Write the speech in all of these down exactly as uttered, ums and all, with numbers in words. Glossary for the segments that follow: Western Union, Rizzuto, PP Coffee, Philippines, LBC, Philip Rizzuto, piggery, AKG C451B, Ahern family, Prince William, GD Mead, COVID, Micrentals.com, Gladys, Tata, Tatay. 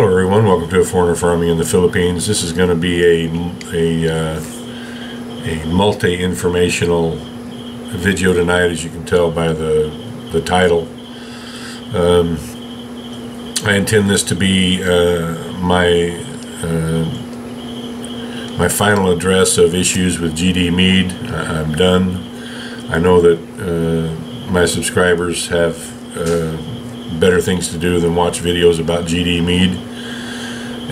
Hello everyone, welcome to A Foreigner Farming in the Philippines. This is going to be a, a, uh, a multi-informational video tonight, as you can tell by the, the title. Um, I intend this to be uh, my, uh, my final address of issues with G D Mead. I, I'm done. I know that uh, my subscribers have uh, better things to do than watch videos about G D Mead,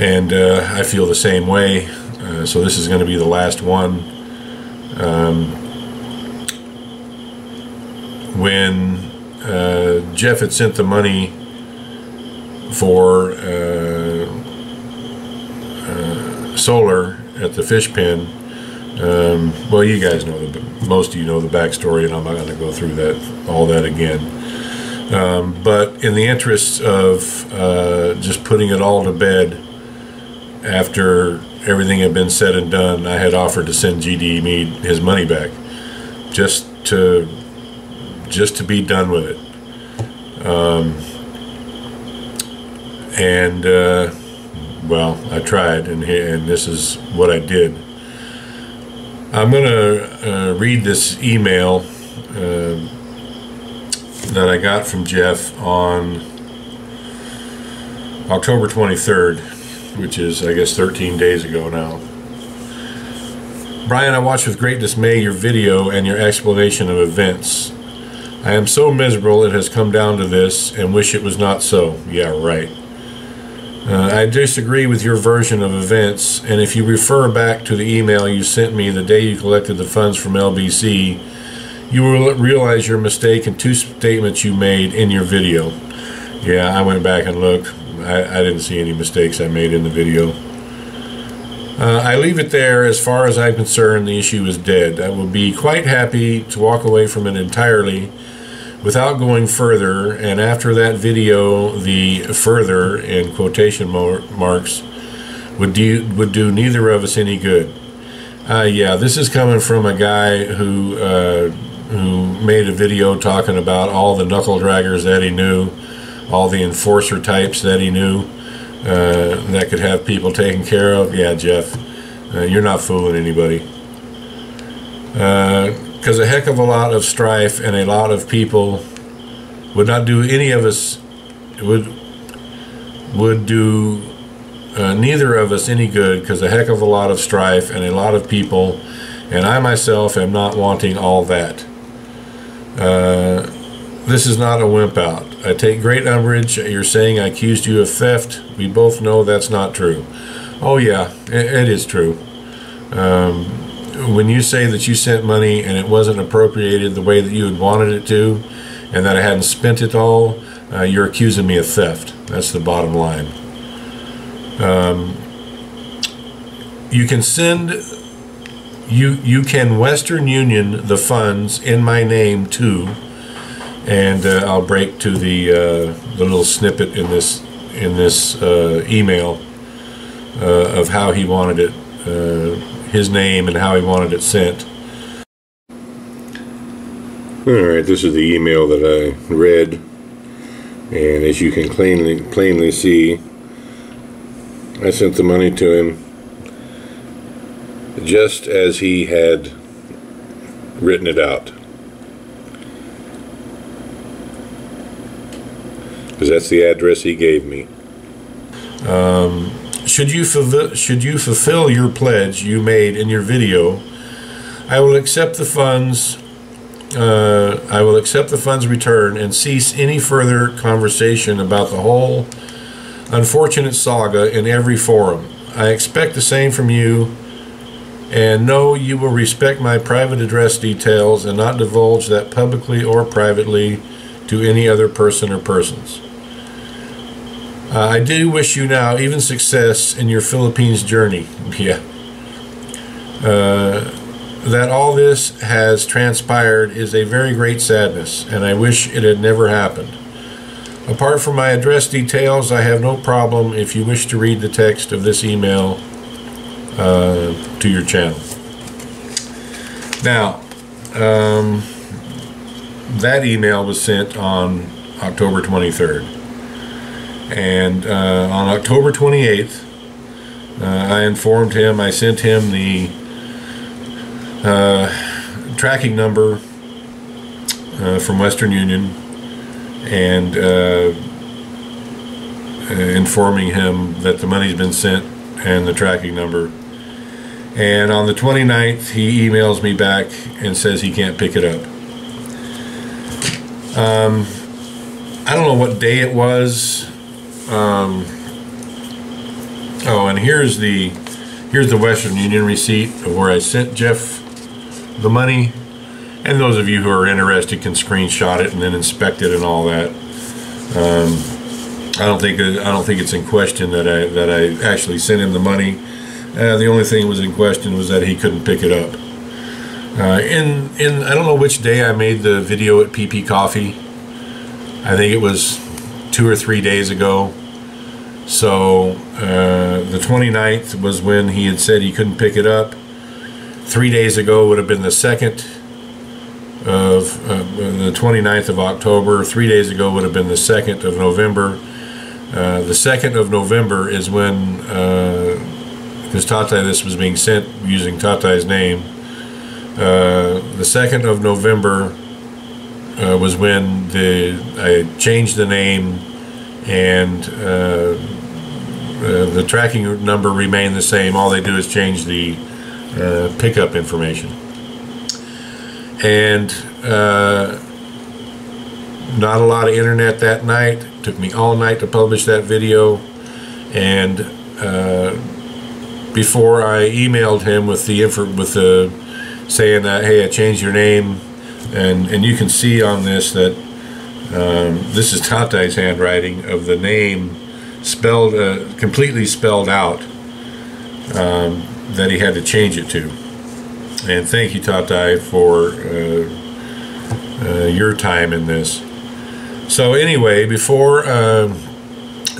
and uh, I feel the same way, uh, so this is going to be the last one. Um, when uh, Jeff had sent the money for uh, uh, solar at the fish pen, um, well, you guys know, the, most of you know the backstory, and I'm not going to go through that all that again. Um, but in the interests of uh, just putting it all to bed, after everything had been said and done, I had offered to send G D Mead his money back, just to just to be done with it. Um, and uh, well, I tried, and and this is what I did. I'm gonna uh, read this email Uh, that I got from Jeff on October twenty-third, which is, I guess, thirteen days ago now. Brian, I watched with great dismay your video and your explanation of events. I am so miserable it has come down to this and wish it was not so. Yeah, right. Uh, I disagree with your version of events, and if you refer back to the email you sent me the day you collected the funds from L B C, you will realize your mistake in two statements you made in your video. Yeah, I went back and looked. I, I didn't see any mistakes I made in the video. Uh, I leave it there. As far as I'm concerned, the issue is dead. I will be quite happy to walk away from it entirely without going further, and after that video, the further, in quotation marks, would do, would do neither of us any good. Uh, yeah, this is coming from a guy who... Uh, who made a video talking about all the knuckle draggers that he knew, all the enforcer types that he knew, uh, that could have people taken care of. Yeah, Jeff, uh, you're not fooling anybody. Because uh, a heck of a lot of strife and a lot of people would not do any of us, would, would do uh, neither of us any good, because a heck of a lot of strife and a lot of people, and I myself am not wanting all that. Uh, this is not a wimp out. I take great umbrage. You're saying I accused you of theft. We both know that's not true. Oh yeah, it, it is true. Um, when you say that you sent money and it wasn't appropriated the way that you had wanted it to, and that I hadn't spent it all, uh, you're accusing me of theft. That's the bottom line. Um, you can send... You, you can Western Union the funds in my name too, and uh, I'll break to the, uh, the little snippet in this, in this uh, email uh, of how he wanted it, uh, his name and how he wanted it sent. Alright, this is the email that I read, and as you can plainly, plainly see, I sent the money to him just as he had written it out, because that's the address he gave me. Um, should you should you fulfill your pledge you made in your video, I will accept the funds. Uh, I will accept the funds return and cease any further conversation about the whole unfortunate saga in every forum. I expect the same from you. And no, you will respect my private address details and not divulge that publicly or privately to any other person or persons. Uh, I do wish you now even success in your Philippines journey. Yeah. Uh, that all this has transpired is a very great sadness, and I wish it had never happened. Apart from my address details, I have no problem if you wish to read the text of this email Uh, to your channel. Now, um, that email was sent on October twenty-third. And uh, on October twenty-eighth, uh, I informed him, I sent him the uh, tracking number uh, from Western Union, and uh, informing him that the money's been sent and the tracking number. And on the twenty-ninth, he emails me back and says he can't pick it up. Um, I don't know what day it was. Um, oh, and here's the here's the Western Union receipt of where I sent Jeff the money. And those of you who are interested can screenshot it and then inspect it and all that. Um, I don't think I don't think it's in question that I that I actually sent him the money. Uh, the only thing that was in question was that he couldn't pick it up. Uh, in, in I don't know which day I made the video at P P Coffee. I think it was two or three days ago. So uh, the twenty-ninth was when he had said he couldn't pick it up. Three days ago would have been the second of uh, the twenty-ninth of October. Three days ago would have been the second of November. Uh, the second of November is when... Uh, because Tata, this was being sent using Tata's name. Uh, the second of November uh, was when the I changed the name, and uh, uh, the tracking number remained the same. All they do is change the uh, pickup information. And uh, not a lot of internet that night. It took me all night to publish that video, and. Uh, Before I emailed him with the info, with the saying that, hey, I changed your name, and and you can see on this that um, this is Tatay's handwriting of the name spelled uh, completely spelled out, um, that he had to change it to. And thank you, Tatay, for uh, uh, your time in this. So anyway, before uh,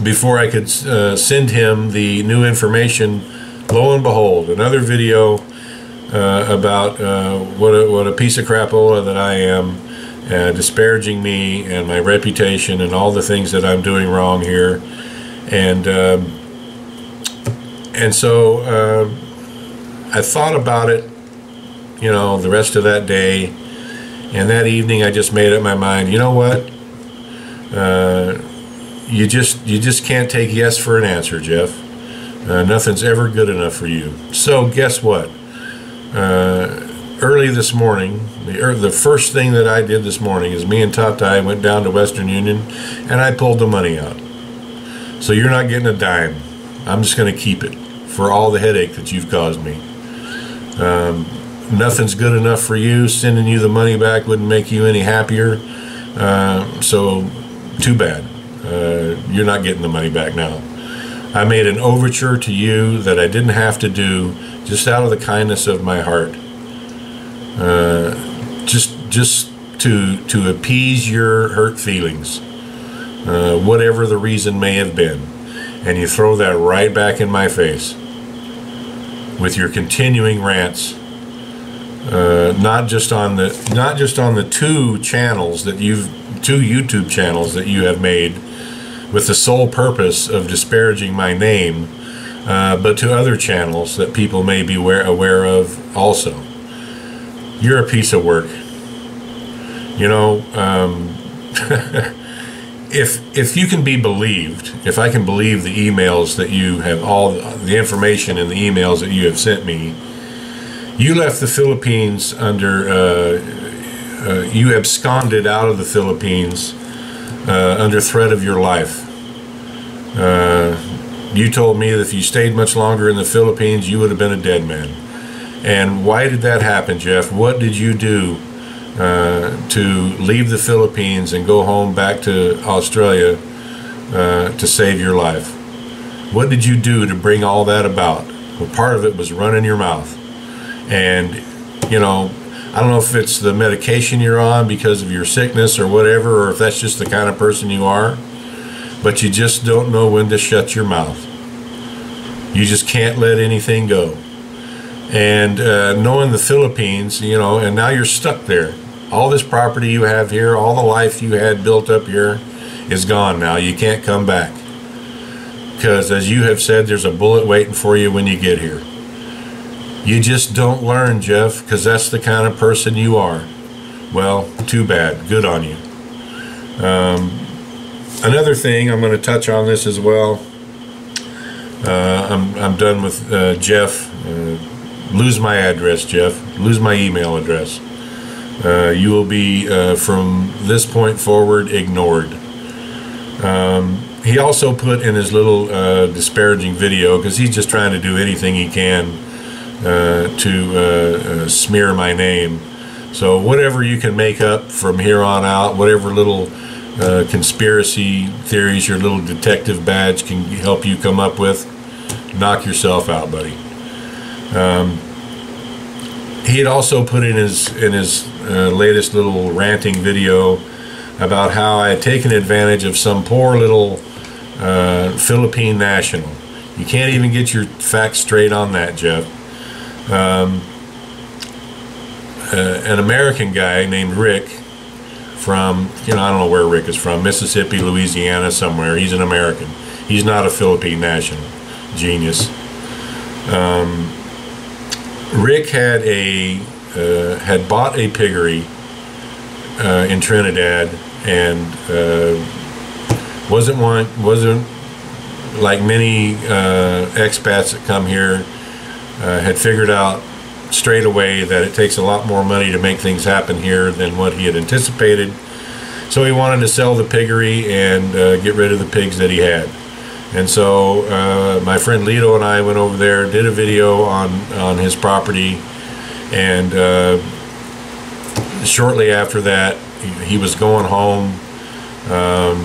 before I could uh, send him the new information. Lo and behold, another video uh, about uh, what, a, what a piece of crapola that I am, uh, disparaging me and my reputation and all the things that I'm doing wrong here. And, um, and so uh, I thought about it, you know, the rest of that day. And that evening I just made up my mind, you know what? Uh, you, just, you just can't take yes for an answer, Jeff. Uh, nothing's ever good enough for you. So guess what? Uh, early this morning, the, er, the first thing that I did this morning is me and Tatay went down to Western Union and I pulled the money out. So you're not getting a dime. I'm just going to keep it for all the headache that you've caused me. Um, nothing's good enough for you. Sending you the money back wouldn't make you any happier. Uh, so too bad. Uh, you're not getting the money back now. I made an overture to you that I didn't have to do, just out of the kindness of my heart, uh, just just to to appease your hurt feelings, uh, whatever the reason may have been, and you throw that right back in my face with your continuing rants, uh, not just on the not just on the two channels that you've two YouTube channels that you have made. With the sole purpose of disparaging my name, uh, but to other channels that people may be aware, aware of also. You're a piece of work. You know, um, if if you can be believed, if I can believe the emails that you have, all the information in the emails that you have sent me, you left the Philippines under, uh, uh, you absconded out of the Philippines Uh, under threat of your life. Uh, you told me that if you stayed much longer in the Philippines, you would have been a dead man. And why did that happen, Jeff? What did you do uh, to leave the Philippines and go home back to Australia uh, to save your life? What did you do to bring all that about? Well, part of it was running your mouth. And, you know, I don't know if it's the medication you're on because of your sickness or whatever, or if that's just the kind of person you are, but you just don't know when to shut your mouth. You just can't let anything go. And uh, knowing the Philippines, you know, and now you're stuck there. All this property you have here, all the life you had built up here is gone now. You can't come back. because as you have said, there's a bullet waiting for you when you get here. You just don't learn, Jeff, because that's the kind of person you are. Well, too bad. Good on you. Um, another thing, I'm going to touch on this as well. Uh, I'm, I'm done with uh, Jeff. Uh, lose my address, Jeff. Lose my email address. Uh, you will be, uh, from this point forward, ignored. Um, he also put in his little uh, disparaging video, because he's just trying to do anything he can uh, to uh, uh, smear my name. So whatever you can make up from here on out, whatever little uh, conspiracy theories your little detective badge can help you come up with, knock yourself out, buddy. Um, he had also put in his in his uh, latest little ranting video about how I had taken advantage of some poor little uh, Philippine national. You can't even get your facts straight on that, Jeff. Um, uh, an American guy named Rick from, you know, I don't know where Rick is from, Mississippi, Louisiana, somewhere. He's an American. He's not a Philippine national. Genius. Um, Rick had a uh, had bought a piggery uh, in Trinidad, and uh, wasn't one wasn't like many uh, expats that come here, uh, had figured out straight away that it takes a lot more money to make things happen here than what he had anticipated. So he wanted to sell the piggery and uh, get rid of the pigs that he had. And so uh, my friend Lito and I went over there, did a video on, on his property, and uh, shortly after that, he, he was going home. Um,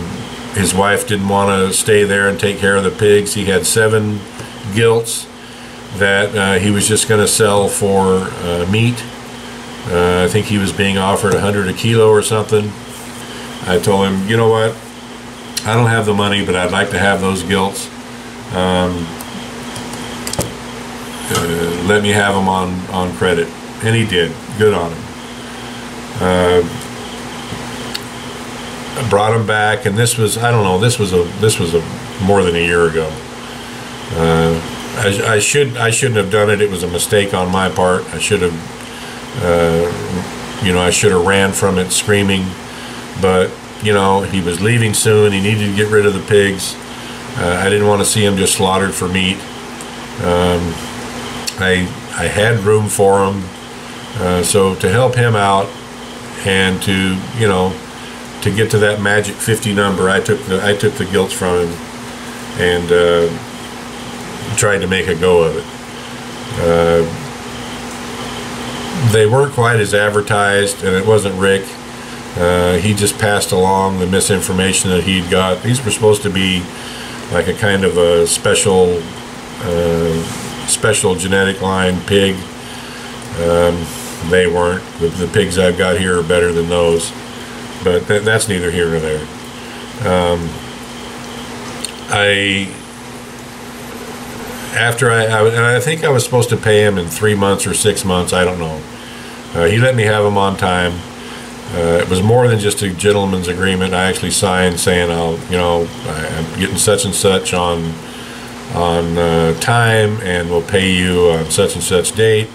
his wife didn't want to stay there and take care of the pigs. He had seven gilts that uh, he was just going to sell for uh, meat. Uh, I think he was being offered a hundred a kilo or something. I told him, you know what? I don't have the money, but I'd like to have those gilts. Um, uh, let me have them on, on credit. And he did. Good on him. Uh, I brought him back, and this was, I don't know, this was a this was a more than a year ago. Uh, I, I should I shouldn't have done it. It was a mistake on my part. I should have, uh, you know, I should have ran from it screaming, but. You know, he was leaving soon. He needed to get rid of the pigs. Uh, I didn't want to see him just slaughtered for meat. Um, I I had room for him, uh, so to help him out and to you know to get to that magic fifty number, I took the I took the gilts from him and uh, tried to make a go of it. Uh, they weren't quite as advertised, and it wasn't Rick. Uh, he just passed along the misinformation that he'd got. These were supposed to be like a kind of a special, uh, special genetic line pig. Um, they weren't. The, the pigs I've got here are better than those, but th that's neither here nor there. Um, I after I, I and I think I was supposed to pay him in three months or six months. I don't know. Uh, he let me have him on time. Uh, it was more than just a gentleman's agreement. I actually signed saying, "I'll, you know, I'm getting such and such on on uh, time, and we'll pay you on such and such date."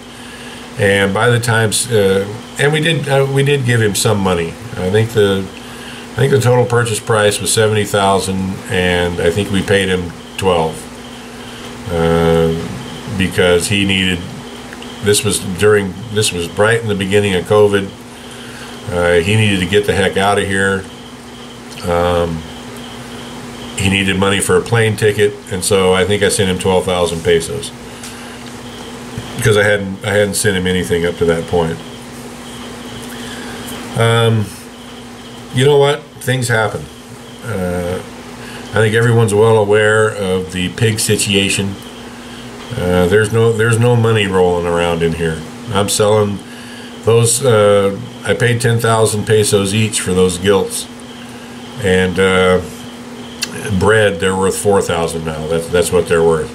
And by the time, uh, and we did uh, we did give him some money. I think the I think the total purchase price was seventy thousand, and I think we paid him twelve uh, because he needed. This was during this was right in the beginning of COVID. Uh, he needed to get the heck out of here. Um, he needed money for a plane ticket, and so I think I sent him twelve thousand pesos because I hadn't I hadn't sent him anything up to that point. Um, you know what? Things happen. Uh, I think everyone's well aware of the pig situation. Uh, there's no there's no money rolling around in here. I'm selling those. Uh, I paid ten thousand pesos each for those gilts, and uh, bread, they're worth four thousand now. That's, that's what they're worth.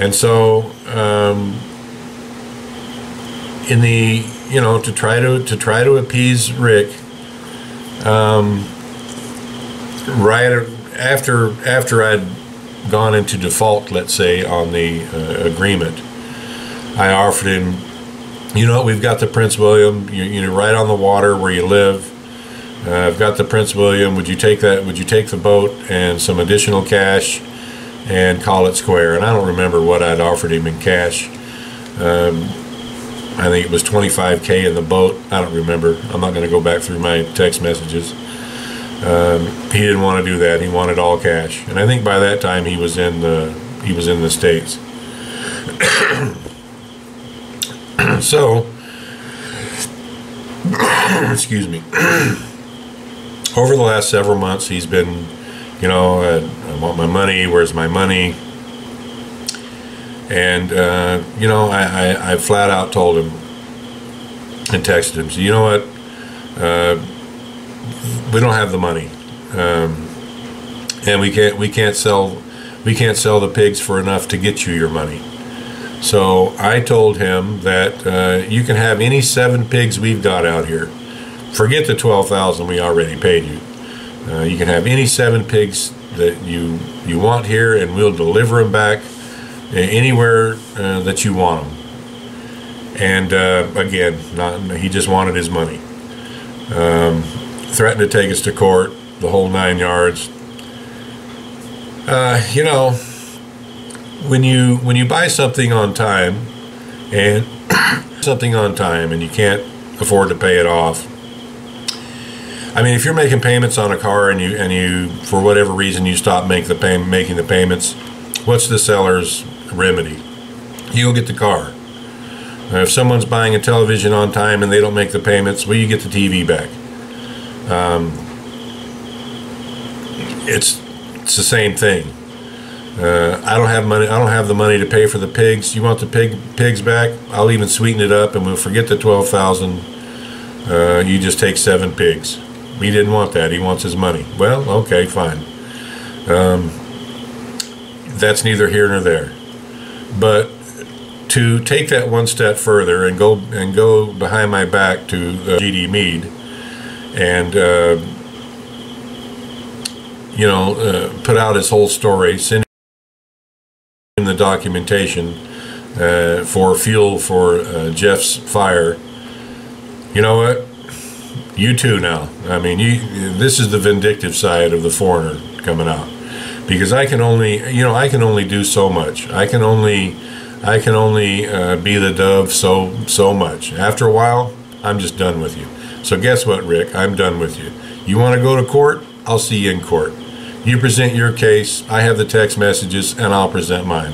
And so, um, in the, you know, to try to, to try to appease Rick, um, right after after I'd gone into default, let's say, on the uh, agreement, I offered him, you know, we've got the Prince William, you, you know, right on the water where you live. Uh, I've got the Prince William. Would you take that? Would you take the boat and some additional cash, and call it square? And I don't remember what I'd offered him in cash. Um, I think it was twenty-five K in the boat. I don't remember. I'm not going to go back through my text messages. Um, he didn't want to do that. He wanted all cash, and I think by that time he was in the he was in the States. So, excuse me. Over the last several months, he's been, you know, I, I want my money. Where's my money? And uh, you know, I, I I flat out told him and texted him. So you know what? Uh, we don't have the money, um, and we can't we can't sell we can't sell the pigs for enough to get you your money. So I told him that uh, you can have any seven pigs we've got out here. Forget the twelve thousand we already paid you. Uh, you can have any seven pigs that you you want here, and we'll deliver them back anywhere uh, that you want them. And uh, again, not, he just wanted his money. Um, threatened to take us to court, the whole nine yards. Uh, you know, when you when you buy something on time and something on time and you can't afford to pay it off. I mean, if you're making payments on a car and you and you for whatever reason you stop make the pay, making the payments, what's the seller's remedy? You'll get the car. Now, if someone's buying a television on time and they don't make the payments, well, you get the T V back. Um, it's it's the same thing. Uh, I don't have money. I don't have the money to pay for the pigs. You want the pig pigs back? I'll even sweeten it up, and we'll forget the twelve thousand. Uh, you just take seven pigs. He didn't want that. He wants his money. Well, okay, fine. Um, that's neither here nor there. But to take that one step further and go and go behind my back to uh, G D Mead and. Uh, you know, uh, put out his whole story, send him the documentation uh, for fuel for uh, Jeff's fire. You know what? You too now. I mean, you, this is the vindictive side of the foreigner coming out, because I can only, you know, I can only do so much. I can only, I can only uh, be the dove so so much. After a while, I'm just done with you. So guess what, Rick? I'm done with you. You want to go to court? I'll see you in court. You present your case, I have the text messages, and I'll present mine.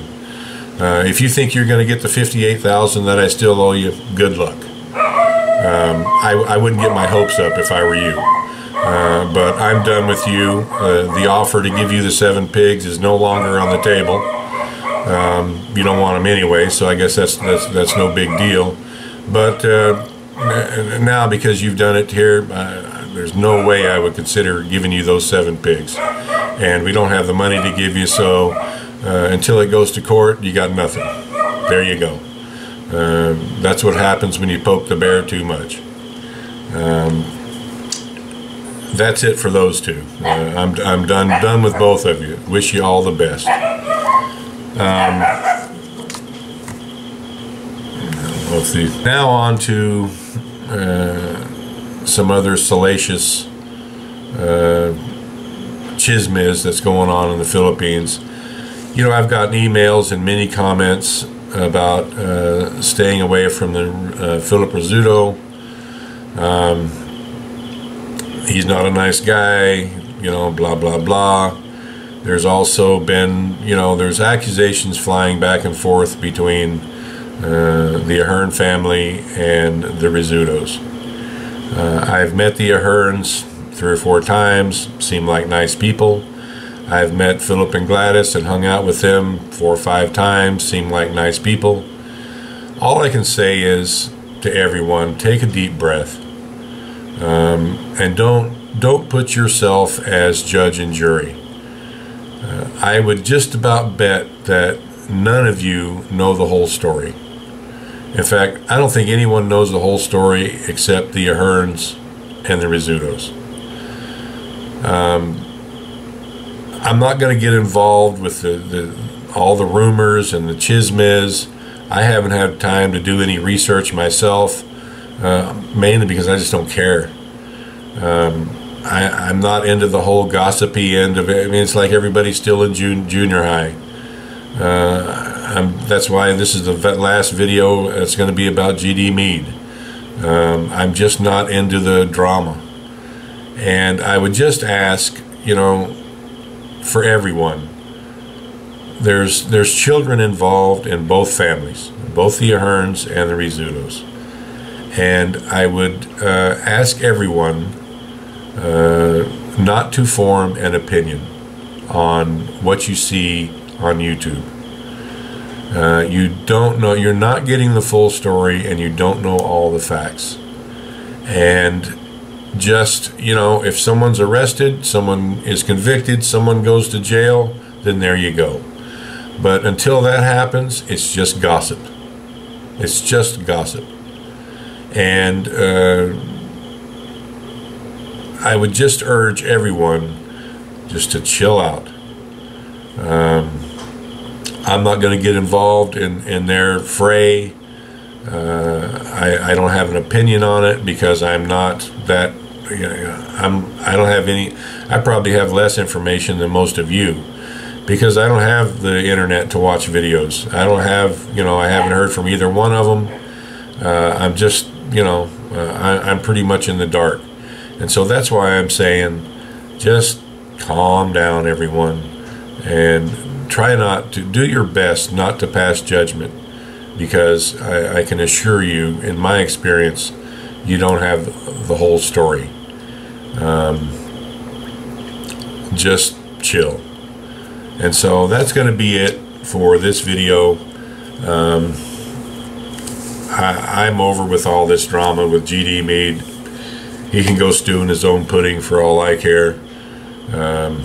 Uh, if you think you're going to get the fifty-eight thousand dollars that I still owe you, good luck. Um, I, I wouldn't get my hopes up if I were you. Uh, but I'm done with you. Uh, the offer to give you the seven pigs is no longer on the table. Um, you don't want them anyway, so I guess that's, that's, that's no big deal. But uh, now, because you've done it here, uh, there's no way I would consider giving you those seven pigs, and we don't have the money to give you. So uh, until it goes to court, you got nothing. There you go. Uh, that's what happens when you poke the bear too much. Um, that's it for those two. Uh, I'm I'm done done with both of you. Wish you all the best. Um, let's see. Now on to. Uh, some other salacious uh, chismis that's going on in the Philippines. You know, I've gotten emails and many comments about uh, staying away from the uh, Philip Rizzuto. Um, he's not a nice guy, you know, blah, blah, blah. There's also been, you know, there's accusations flying back and forth between uh, the Ahern family and the Rizzutos. Uh, I've met the Aherns three or four times, seem like nice people. I've met Philip and Gladys and hung out with them four or five times, seem like nice people. All I can say is to everyone, take a deep breath, um, and don't, don't put yourself as judge and jury. Uh, I would just about bet that none of you know the whole story. In fact, I don't think anyone knows the whole story except the Aherns and the Rizzutos. Um, I'm not going to get involved with the, the, all the rumors and the chismes. I haven't had time to do any research myself, uh, mainly because I just don't care. Um, I, I'm not into the whole gossipy end of it. I mean, it's like everybody's still in jun junior high. Uh, I'm, that's why this is the last video that's going to be about G D Mead. Um, I'm just not into the drama. And I would just ask, you know, for everyone, there's there's children involved in both families, both the Aherns and the Rizzutos. And I would uh, ask everyone uh, not to form an opinion on what you see on YouTube. Uh, you don't know, you're not getting the full story, and you don't know all the facts. And just, you know, if someone's arrested, someone is convicted, someone goes to jail, then there you go. But until that happens, it's just gossip. It's just gossip. And uh, I would just urge everyone just to chill out. Um, I'm not going to get involved in, in their fray. Uh, I, I don't have an opinion on it because I'm not that, you know, I'm, I don't have any, I probably have less information than most of you because I don't have the internet to watch videos. I don't have, you know, I haven't heard from either one of them. Uh, I'm just, you know, uh, I, I'm pretty much in the dark. And so that's why I'm saying just calm down, everyone, and try not to, do your best not to pass judgment. Because I, I can assure you, in my experience, you don't have the whole story. Um, just chill. And so that's going to be it for this video. Um, I, I'm over with all this drama with G D Mead. He can go stew in his own pudding for all I care. Um,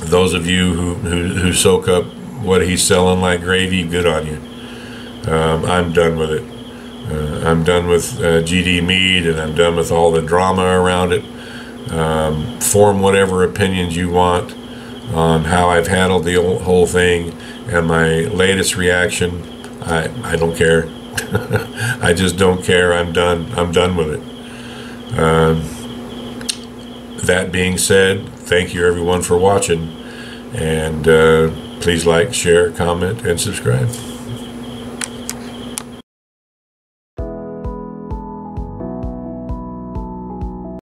those of you who, who, who soak up what he's selling like gravy, good on you. Um, I'm done with it. Uh, I'm done with uh, G D Mead, and I'm done with all the drama around it. Um, form whatever opinions you want on how I've handled the whole thing and my latest reaction. I, I don't care. I just don't care. I'm done. I'm done with it. Um, that being said, thank you everyone for watching, and uh, please like, share, comment, and subscribe.